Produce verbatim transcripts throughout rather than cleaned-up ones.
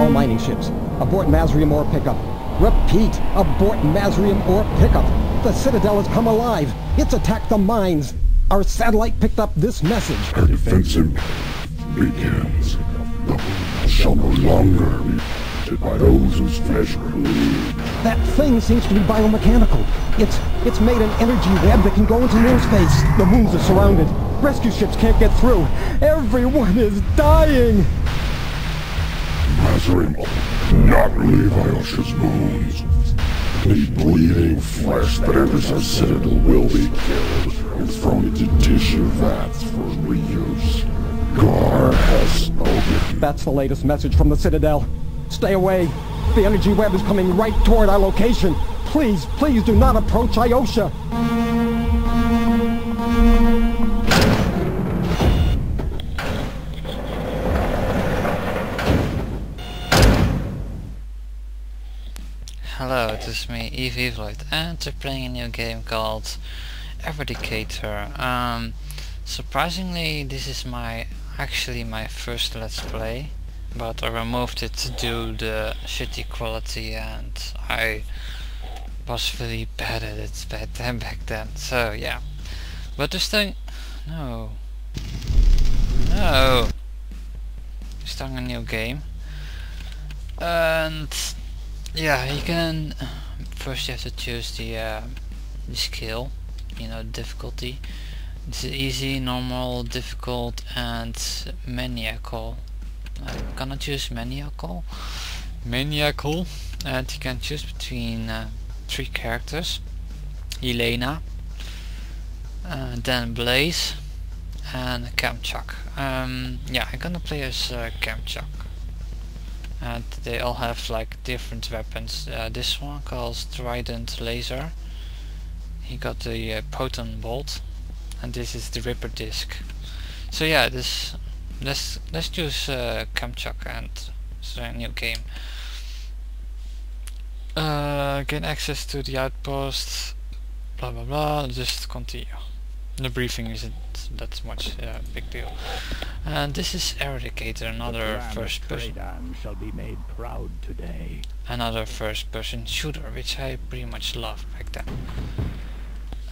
all mining ships. Abort Mazrium ore pickup. Repeat, abort Mazrium ore pickup. The Citadel has come alive. It's attacked the mines. Our satellite picked up this message. Our defensive begins. The shall no longer be defeated by those whose flesh believe. That thing seems to be biomechanical. It's it's made an energy web that can go into near space. The moons are surrounded. Rescue ships can't get through. Everyone is dying. Mazrium will not leave Iosha's moons. Any bleeding flesh that enters our citadel will be killed and thrown into tissue vats for reuse. Gar has spoken. That's the latest message from the Citadel. Stay away. The energy web is coming right toward our location. Please, please do not approach Iosha. Hello, it is me, Weavaloid, and we're playing a new game called Eradicator. Um, surprisingly, this is my actually my first Let's Play, but I removed it to do the shitty quality, and I was really bad at it back then. Back then, so yeah. But this thing, no, no, we're starting a new game, and. Yeah, you can. First, you have to choose the uh, the skill, you know, difficulty. It's easy, normal, difficult, and maniacal. I'm gonna choose maniacal. Maniacal, and you can choose between uh, three characters: Elena, uh, then Blaze, and Kamchak. Um, yeah, I'm gonna play as uh, Kamchak. And they all have like different weapons. Uh, this one calls Trident Laser. He got the uh, Proton Bolt, and this is the Ripper Disc. So yeah, this let's let's choose uh, Kamchak and it's a new game. Uh, gain access to the outpost. Blah blah blah. Just continue. The briefing isn't that much a uh, big deal. And this is Eradicator, another first-person shall be made proud today. Another first-person shooter, which I pretty much loved back then.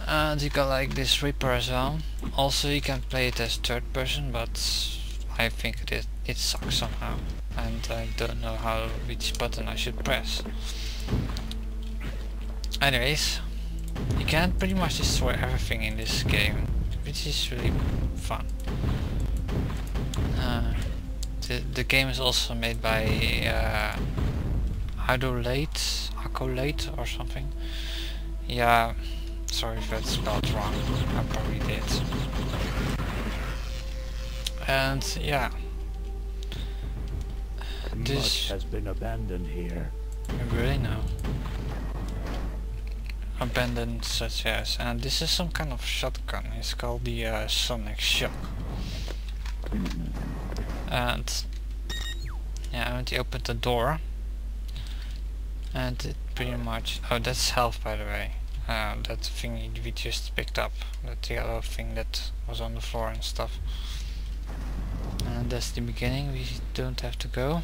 And you got like this Reaper as well. Also, you can play it as third-person, but I think it it sucks somehow, and I don't know how which button I should press. Anyways. You can pretty much destroy everything in this game, which is really fun. Uh, the, the game is also made by uh, Accolade, Accolade or something. Yeah, sorry if that's spelled wrong, I probably did. And yeah, this much has been abandoned here. I really know. Abandoned such as, and this is some kind of shotgun. It's called the uh, Sonic Shock. And yeah, I want to open the door, and it pretty much. Oh, that's health, by the way. Uh, that thing we just picked up, that yellow thing that was on the floor and stuff. And that's the beginning. We don't have to go.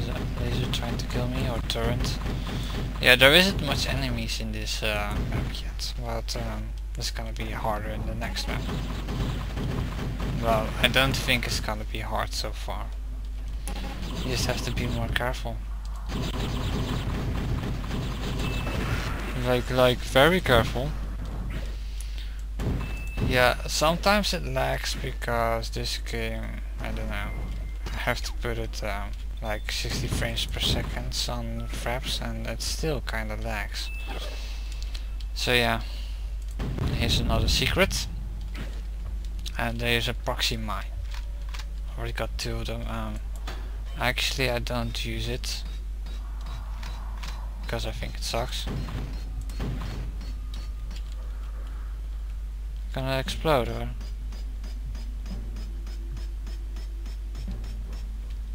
Is a laser trying to kill me or turret? Yeah, there isn't much enemies in this uh, map yet, but um, it's gonna be harder in the next map. Well, I don't think it's gonna be hard so far. You just have to be more careful. Like, like, very careful. Yeah, sometimes it lags because this game, I don't know, I have to put it um, like sixty frames per second on Fraps, and it still kinda lags. So yeah, here's another secret, and there's a proxy mine. Already got two of them. Um, actually I don't use it because I think it sucks. Gonna explode or?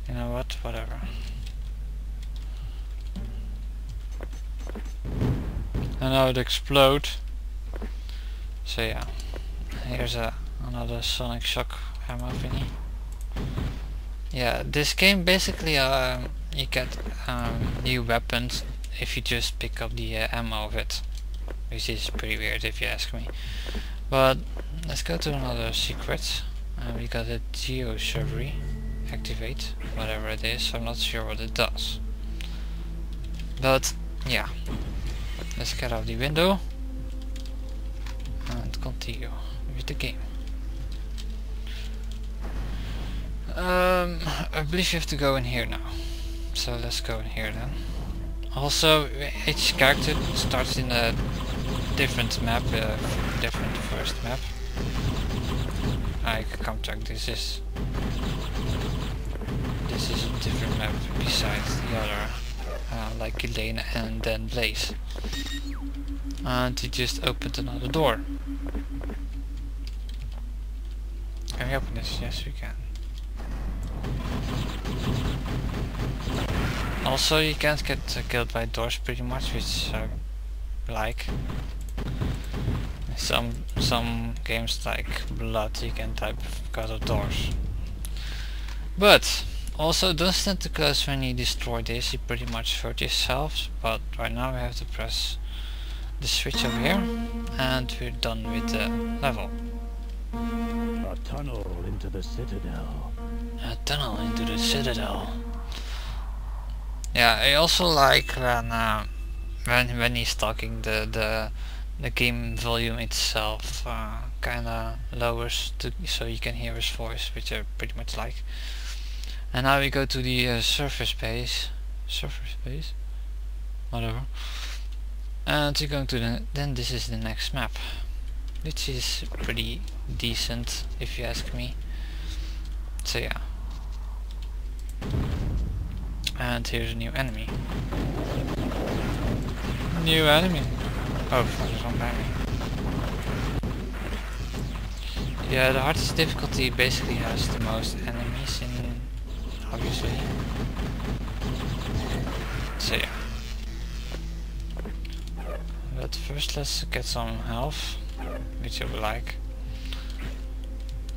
You know what? Whatever. And now it explodes. So yeah, here's a another Sonic Shock ammo thingy. Yeah, this game basically uh, you get um, new weapons if you just pick up the uh, ammo of it, which is pretty weird if you ask me. But let's go to another secret. Uh, we got a geo survey, activate, whatever it is. I'm not sure what it does. But yeah, let's get out the window and continue with the game. Um, I believe you have to go in here now. So let's go in here then. Also, each character starts in a different map, uh, different first map. I can check this is this is a different map besides the other, uh, like Elena and then Blaze. And he just opened another door. Can we open this? Yes, we can. Also, you can't get uh, killed by doors pretty much, which I like. Some some games like Blood you can type because of doors. But also, don't stand too close when you destroy this. You pretty much hurt yourselves. But right now we have to press the switch over here, and we're done with the level. A tunnel into the citadel. A tunnel into the citadel. Yeah, I also like when uh, when when he's talking, the the the game volume itself uh, kind of lowers to, so you can hear his voice, which I pretty much like. And now we go to the uh, surface base, surface base, whatever. And we're going to the, then this is the next map, which is pretty decent if you ask me. So yeah. And here's a new enemy. New enemy. Oh, fuck, there's one by me. Yeah, the hardest difficulty basically has the most enemies in, obviously. So yeah. But first let's get some health, which I would like.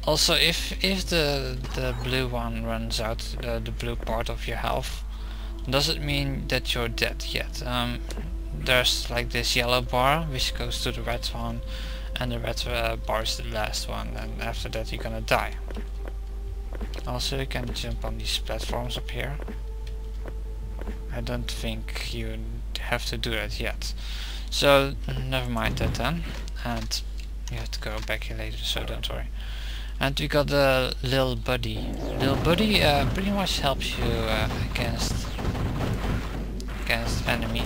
Also, if if the the blue one runs out, uh, the blue part of your health, doesn't mean that you're dead yet. Um, there's like this yellow bar which goes to the red one, and the red uh, bar is the last one, and after that you're gonna die. Also, you can jump on these platforms up here. I don't think you have to do that yet, so never mind that then, and you have to go back here later, so don't worry. And we got the Lil Buddy. Lil Buddy uh, pretty much helps you uh, against against enemy,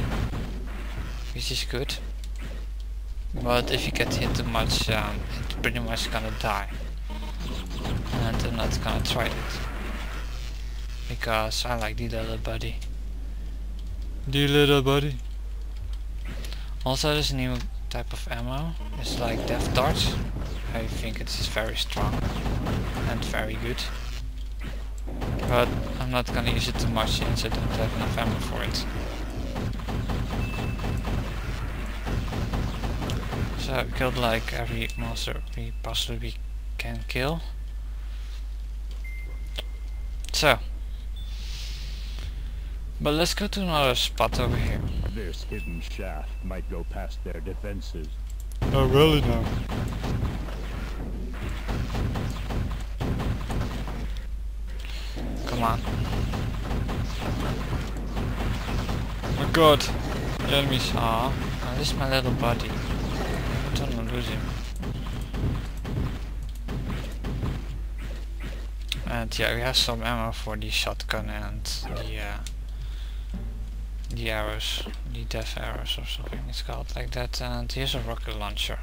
which is good. But if you get hit too much, um, it's pretty much gonna die. And I'm not gonna try it because I like the Little Buddy. The Little Buddy. Also, there's a new type of ammo. It's like death darts. I think it's very strong and very good, but I'm not gonna use it too much since I don't have enough ammo for it. So we killed like every monster we possibly can kill. So, but let's go to another spot over here. This hidden shaft might go past their defenses. Oh really now? Come on. Oh god, the enemies are. Oh, this is my little buddy. I don't want to lose him. And yeah, we have some ammo for the shotgun and the uh, the arrows, the death arrows or something it's called like that. And here's a rocket launcher.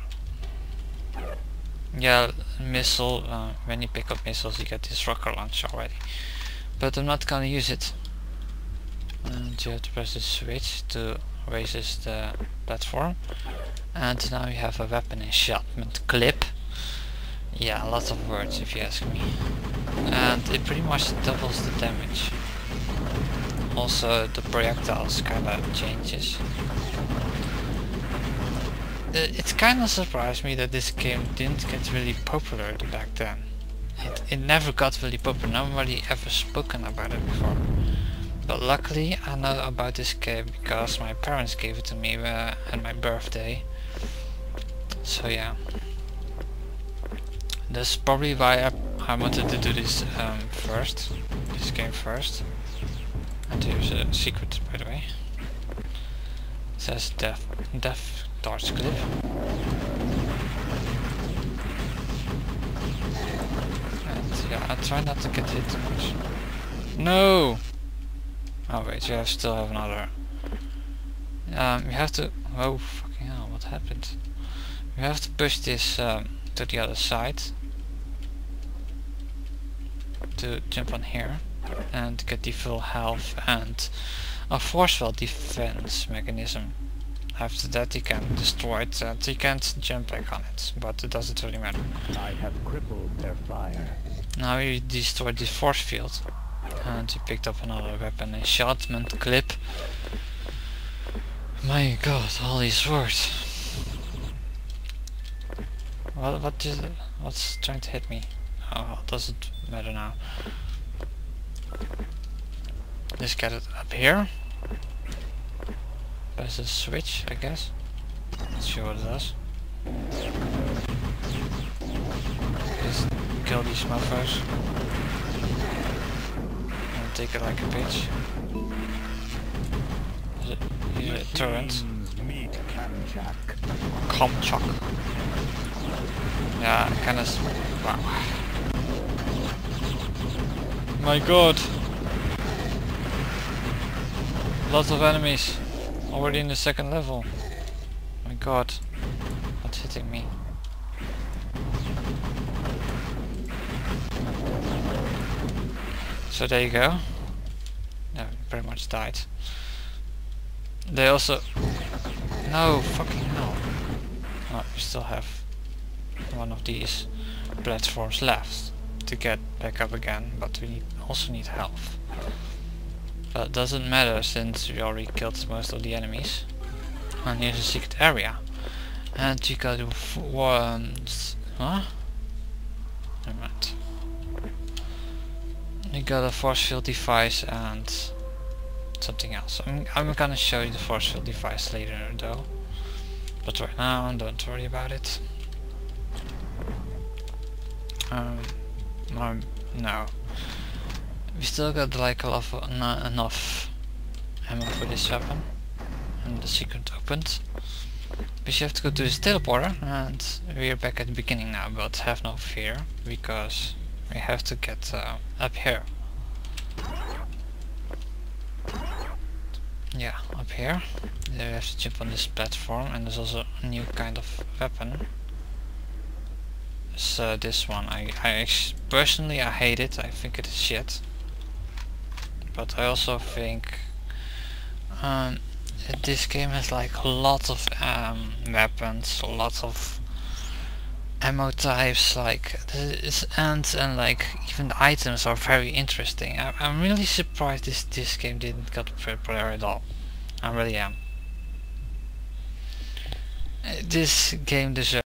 Yeah, missile. Uh, when you pick up missiles, you get this rocket launcher already. But I'm not gonna use it. And you have to press the switch to raises the platform. And now you have a weapon enchantment clip. Yeah, lots of words if you ask me. And it pretty much doubles the damage. Also, the projectiles kinda changes. It, it kinda surprised me that this game didn't get really popular back then. It, it never got really popular, nobody ever spoken about it before. But luckily I know about this game because my parents gave it to me uh, at my birthday. So yeah. That's probably why I, I wanted to do this um, first. This game first. And here's a secret, by the way. It says death, death torch clip. And yeah, I try not to get hit too much. No! Oh wait, you have still have another. Um, you have to... Oh fucking hell, what happened? You have to push this um, to the other side. To jump on here and get the full health and a force field defense mechanism. After that he can destroy it and he can't jump back on it, but it doesn't really matter. I have crippled their fire. Now he destroyed the force field and he picked up another weapon, enchantment clip. My god, all these words. What, what is it? What's trying to hit me? Oh well, doesn't matter now. Just get it up here. Press the switch, I guess. Not sure what it does. Just kill these muffers. And take it like a bitch. Here's a turret. Kamchak. Yeah, I kinda... Wow. My god! Lots of enemies already in the second level. My god, what's hitting me? So there you go. Yeah, pretty much died. They also... No, fucking hell. Oh, we still have one of these platforms left to get back up again, but we also need health. But it doesn't matter since we already killed most of the enemies. And here's a secret area. And you got one... Huh? Never mind. You got a force field device and something else. I'm, I'm gonna show you the force field device later though. But right now, don't worry about it. Um... Um, no, we still got like a lot of, no, enough ammo for this weapon, and the secret opened. We have to go to this teleporter, and we are back at the beginning now. But have no fear, because we have to get uh, up here. Yeah, up here. We have to jump on this platform, and there's also a new kind of weapon. Uh, this one. I, I personally I hate it. I think it is shit. But I also think um, this game has like lots of um, weapons, lots of ammo types, like this, and and like even the items are very interesting. I, I'm really surprised this this game didn't get popular at all. I really am. Uh, this game deserves.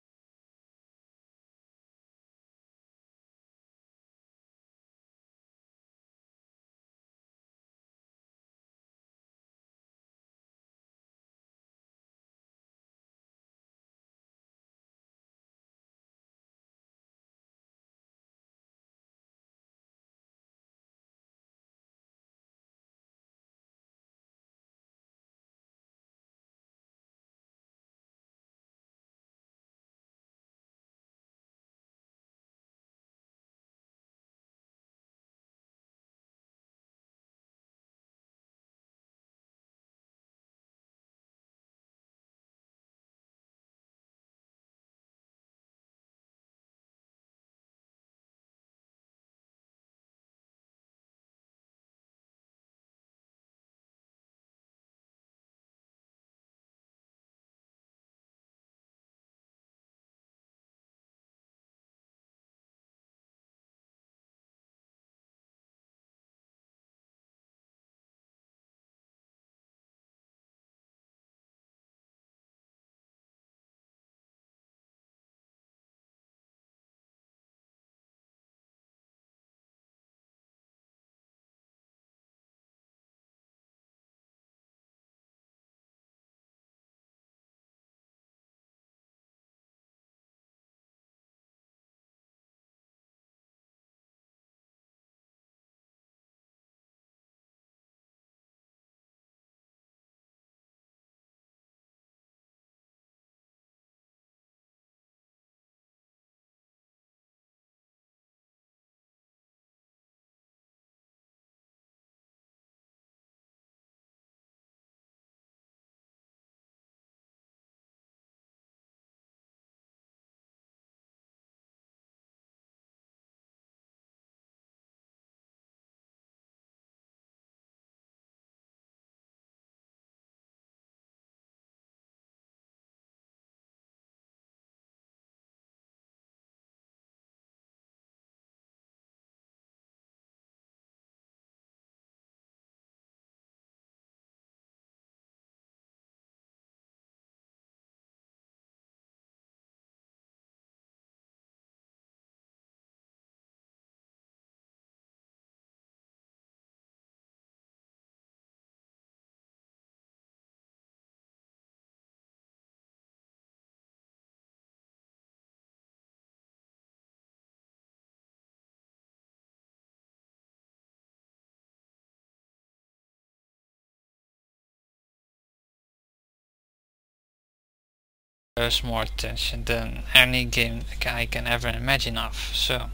There's more tension than any game I can ever imagine of. So,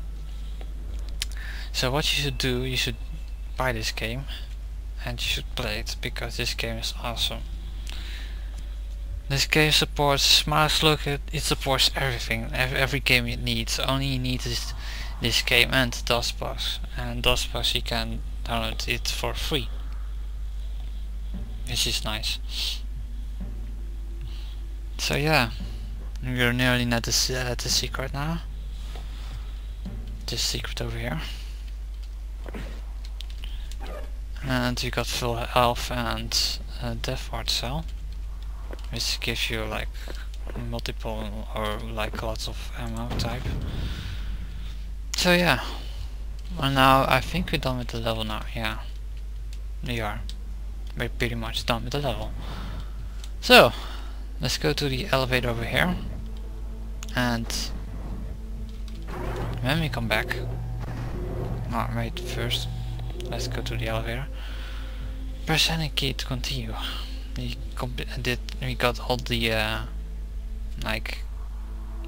so what you should do, you should buy this game and you should play it, because this game is awesome. This game supports Smash, look it, it supports everything, every, every game you need. So only you need is this game and DOSBox. And DOSBox you can download it for free, which is nice. So yeah, we're nearly at the, uh, the secret now. This secret over here. And we got full health and uh, death ward cell, which gives you like multiple or like lots of ammo type. So yeah, well now I think we're done with the level now. Yeah, we are. We're pretty much done with the level. So let's go to the elevator over here, and when we come back, oh wait, first let's go to the elevator, press any key to continue. We, comp did, we got all the uh, like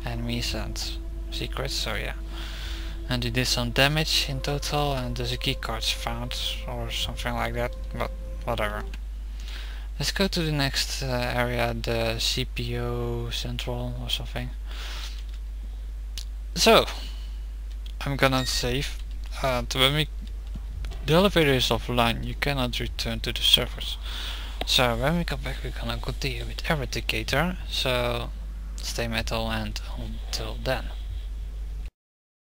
enemies and secrets, so yeah, and we did some damage in total, and there's a key card found or something like that, but whatever. Let's go to the next uh, area, the C P O Central or something. So, I'm gonna save, and when we, the elevator is offline, you cannot return to the servers. So when we come back we're gonna continue with Eradicator, so stay metal and until then.